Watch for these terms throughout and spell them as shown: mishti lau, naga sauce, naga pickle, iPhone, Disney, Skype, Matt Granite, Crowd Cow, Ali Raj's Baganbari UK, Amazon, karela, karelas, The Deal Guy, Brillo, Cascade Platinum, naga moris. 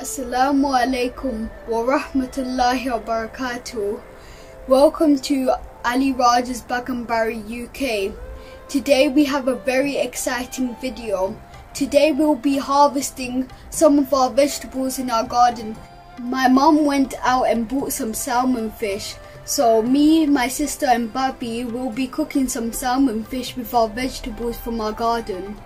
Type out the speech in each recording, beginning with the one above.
Assalamu alaikum wa rahmatullahi wa barakatuh. Welcome to Ali Raj's Baganbari UK. Today we have a very exciting video. Today we will be harvesting some of our vegetables in our garden. My mum went out and bought some salmon fish. So me, my sister and Babi will be cooking some salmon fish with our vegetables from our garden.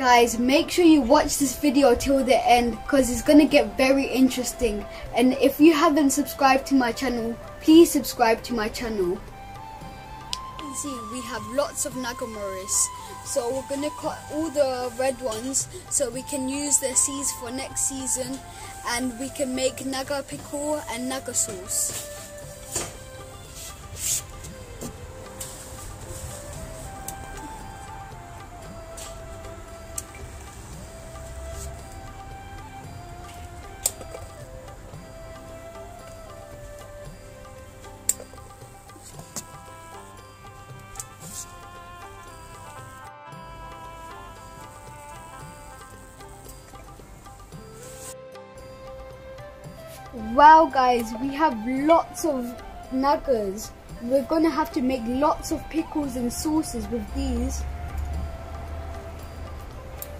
Guys, make sure you watch this video till the end because it's gonna get very interesting. And if you haven't subscribed to my channel, please subscribe to my channel. You can see we have lots of naga moris, so we're gonna cut all the red ones so we can use their seeds for next season, and we can make naga pickle and naga sauce. Wow guys, we have lots of nagas. We're gonna have to make lots of pickles and sauces with these,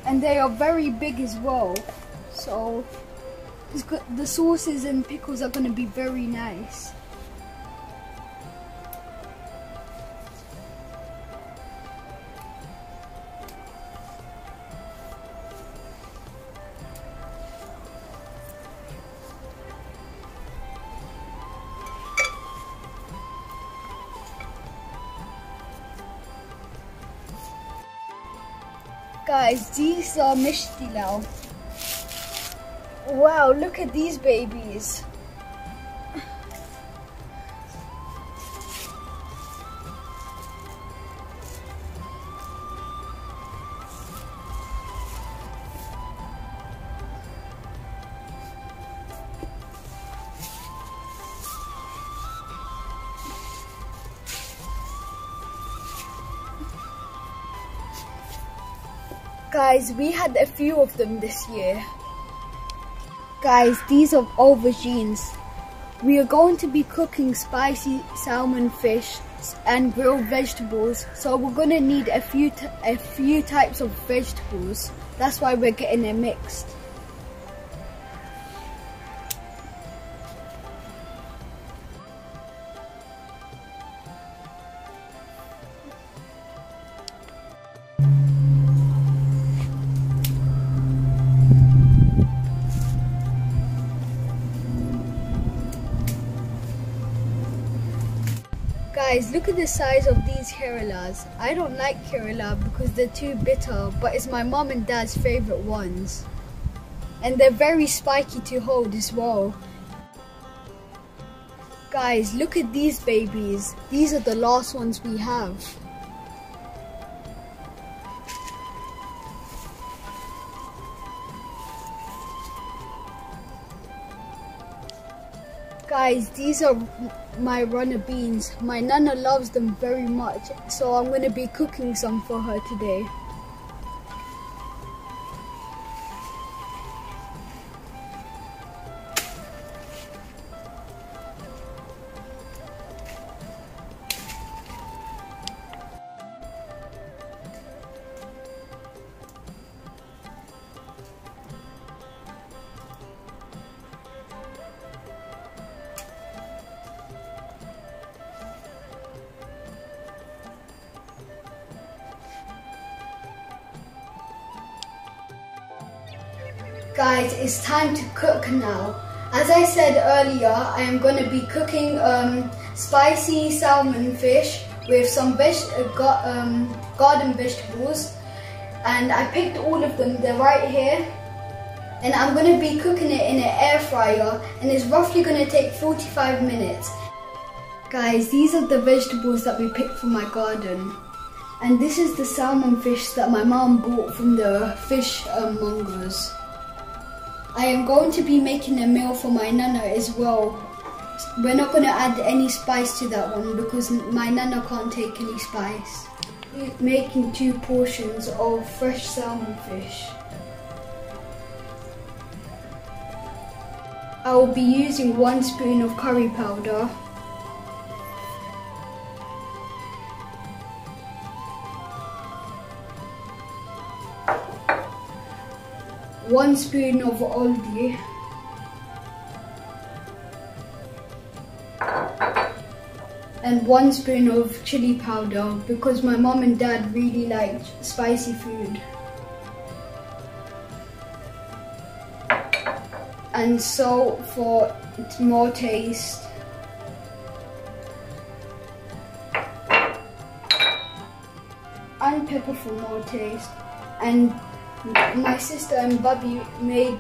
and they are very big as well, so the sauces and pickles are gonna be very nice. Guys, these are mishti lau. Wow, look at these babies. Guys, we had a few of them this year. Guys, these are aubergines. We are going to be cooking spicy salmon fish and grilled vegetables, so we're going to need a few types of vegetables. That's why we're getting them mixed. Guys, look at the size of these karelas. I don't like karela because they're too bitter, but it's my mom and dad's favourite ones. And they're very spiky to hold as well. Guys, look at these babies. These are the last ones we have. Guys, these are my runner beans. My nana loves them very much, so I'm going to be cooking some for her today. Guys, it's time to cook now. As I said earlier, I am going to be cooking spicy salmon fish with some garden vegetables, and I picked all of them, they're right here. And I'm going to be cooking it in an air fryer, and it's roughly going to take 45 minutes. Guys, these are the vegetables that we picked from my garden, and this is the salmon fish that my mom bought from the fish mongers. I am going to be making a meal for my nana as well. We're not going to add any spice to that one because my nana can't take any spice. We're making 2 portions of fresh salmon fish. I will be using 1 spoon of curry powder, 1 spoon of oil, 1 spoon of chili powder, because my mom and dad really like spicy food, and salt for more taste, and pepper for more taste. And my sister and Bubby made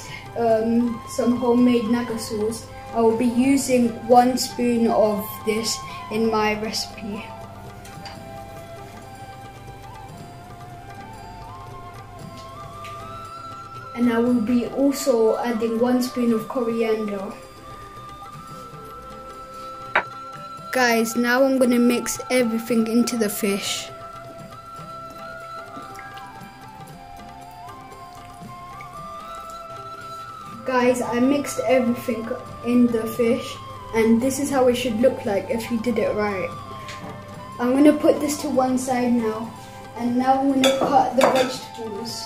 some homemade naga sauce. I will be using 1 spoon of this in my recipe. And I will be also adding 1 spoon of coriander. Guys, now I'm going to mix everything into the fish. Guys, I mixed everything in the fish, and this is how it should look like if you did it right. I'm going to put this to one side now, and now I'm going to cut the vegetables.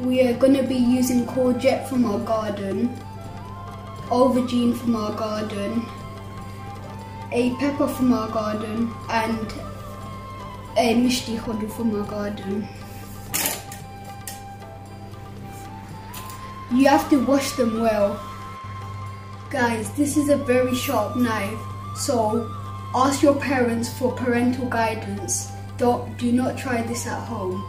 We are going to be using courgette from our garden, aubergine from our garden, a pepper from our garden, and a mishti lau from our garden. You have to wash them well. Guys, this is a very sharp knife, so ask your parents for parental guidance. Do not try this at home.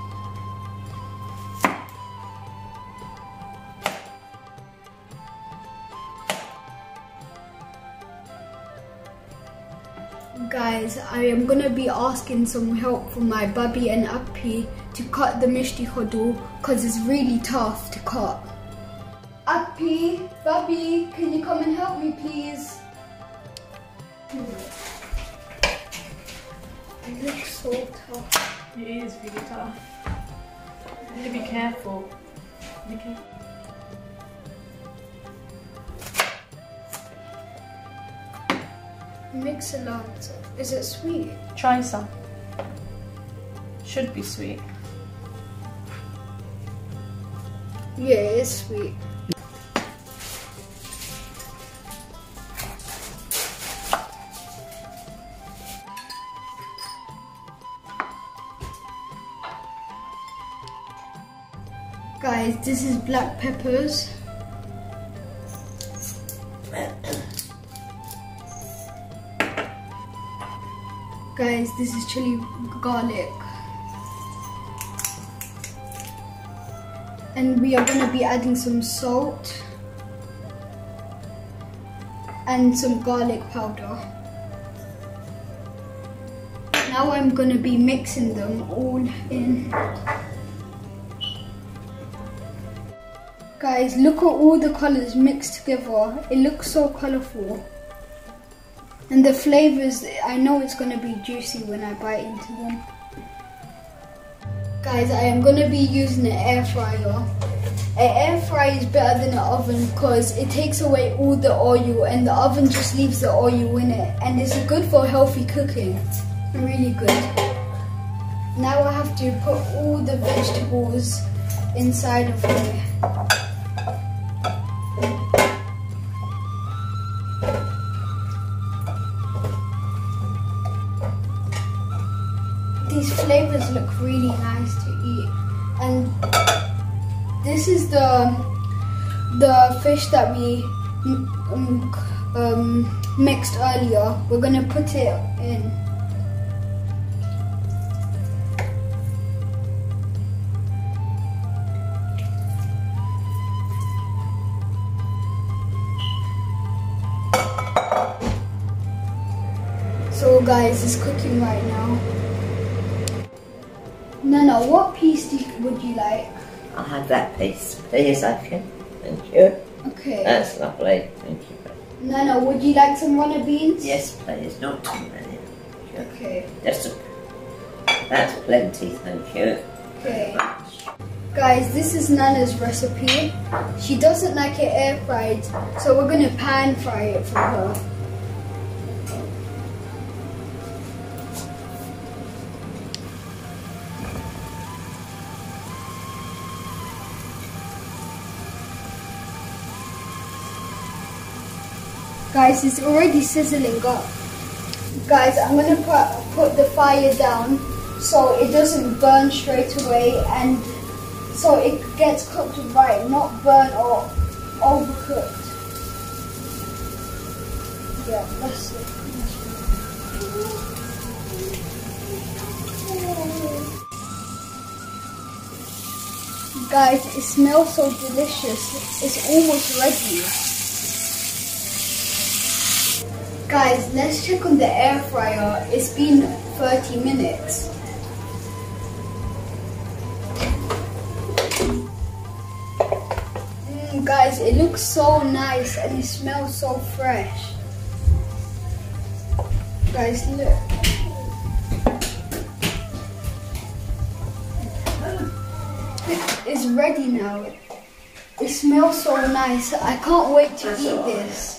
Guys, I am going to be asking some help from my Bubby and Appi to cut the mishti lau, because it's really tough to cut. Appi, Bubby, can you come and help me please? It looks so tough. It is really tough. You need to be careful. Okay. Mix a lot. Is it sweet? Try some. Should be sweet. Yeah, it is sweet. Guys, this is black peppers. Guys, this is chili garlic. And we are going to be adding some salt and some garlic powder. Now I'm going to be mixing them all in. Guys, look at all the colors mixed together. It looks so colorful. And the flavours, I know it's going to be juicy when I bite into them. Guys, I am going to be using an air fryer. An air fryer is better than an oven because it takes away all the oil, and the oven just leaves the oil in it. And it's good for healthy cooking. Really good. Now I have to put all the vegetables inside of here. These flavours look really nice to eat, and this is the fish that we mixed earlier. We're going to put it in. So guys, it's cooking right now. Nana, what piece would you like? I'll have that piece, please, Afia. Thank you. Okay. That's lovely. Thank you. Nana, would you like some runner beans? Yes, please. Not too many. Okay. That's plenty. Thank you. Okay. Guys, this is Nana's recipe. She doesn't like it air fried, so we're gonna pan fry it for her. Guys, it's already sizzling up. Guys, I'm gonna put the fire down so it doesn't burn straight away and so it gets cooked right, not burnt or overcooked. Yeah, that's it. Guys, it smells so delicious. It's almost ready. Guys, let's check on the air fryer. It's been 30 minutes. Guys, it looks so nice and it smells so fresh. Guys, look. It's ready now. It smells so nice. I can't wait to eat this.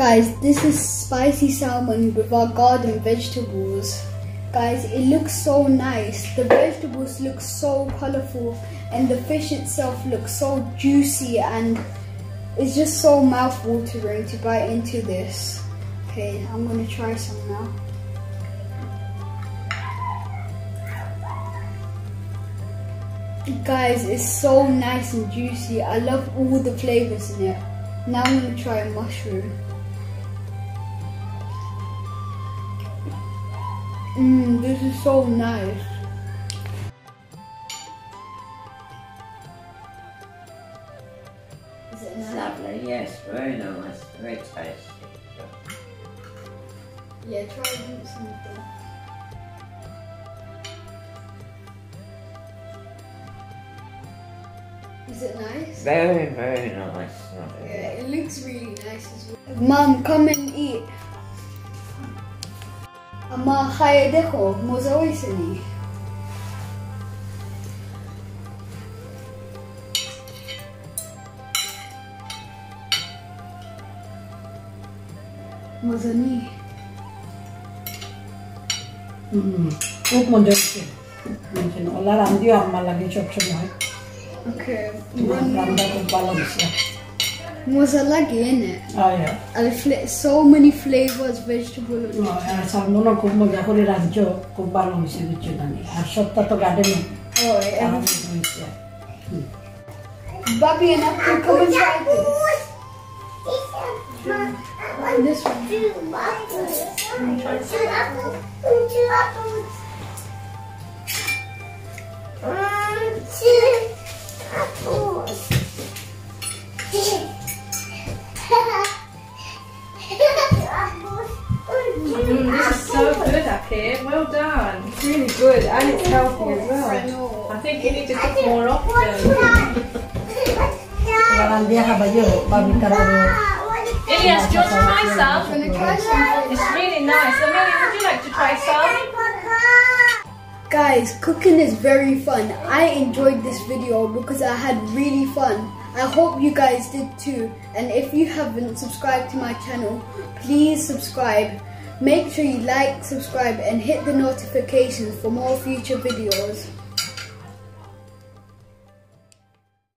Guys, this is spicy salmon with our garden vegetables. Guys, it looks so nice. The vegetables look so colourful and the fish itself looks so juicy and it's just so mouth-watering to bite into this. Okay, I'm gonna try some now. Guys, it's so nice and juicy. I love all the flavours in it. Now I'm gonna try a mushroom. This is so nice. Is it nice? Lovely, yes, very nice, very tasty. Yeah, try to do something. Is it nice? Very, very nice. Yeah, it looks really nice as well. Mum, come and eat. Ama khaye dekho, moza oisani. Moza ni. Çok modesti. Şimdi onlar anlıyor ama lagi çok çok var. Okay. Moza lagi in it. Oh yeah. So many flavors, vegetable. No, salmon ko moza ko rancho ko balong si bicho dani. Ashota to garden. Oh yeah. Bobby and I come and try this. And this one. This is so good up here. Well done. It's really good and it's healthy as well. I think you need to cook more often. Elias, do you want to try some? It's really nice. Amelia, would you like to try some? Guys, cooking is very fun. I enjoyed this video because I had really fun. I hope you guys did too, and if you haven't subscribed to my channel, please subscribe. Make sure you like, subscribe and hit the notifications for more future videos.